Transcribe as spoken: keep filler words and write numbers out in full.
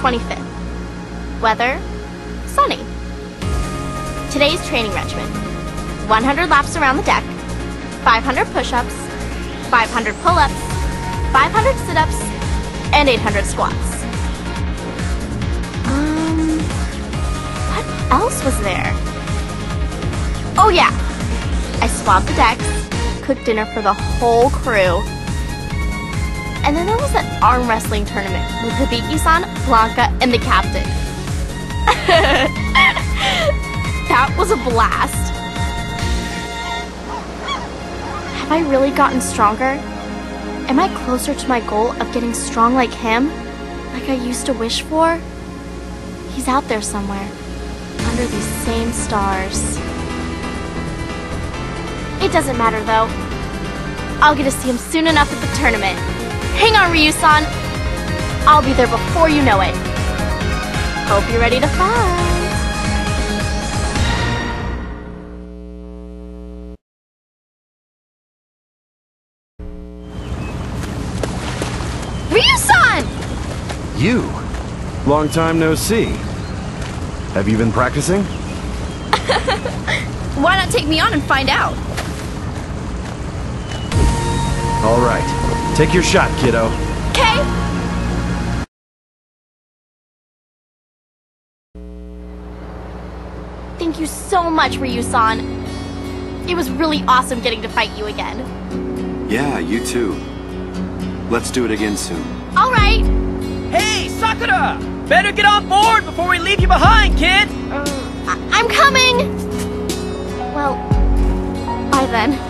twenty-fifth. Weather, sunny. Today's training regimen: one hundred laps around the deck, five hundred push-ups, five hundred pull-ups, five hundred sit-ups, and eight hundred squats. Um, what else was there? Oh yeah, I swabbed the decks, cooked dinner for the whole crew, and then there was that arm wrestling tournament with Hibiki-san, Blanca, and the captain. That was a blast. Have I really gotten stronger? Am I closer to my goal of getting strong like him? Like I used to wish for? He's out there somewhere, under these same stars. It doesn't matter though. I'll get to see him soon enough at the tournament. Hang on, Ryu-san. I'll be there before you know it. Hope you're ready to fight. You? Long time no see. Have you been practicing? Why not take me on and find out? All right. Take your shot, kiddo. Okay. Thank you so much, Ryu-san. It was really awesome getting to fight you again. Yeah, you too. Let's do it again soon. All right. Hey, Sakura! Better get on board before we leave you behind, kid! Uh, I I'm coming! Well, bye then.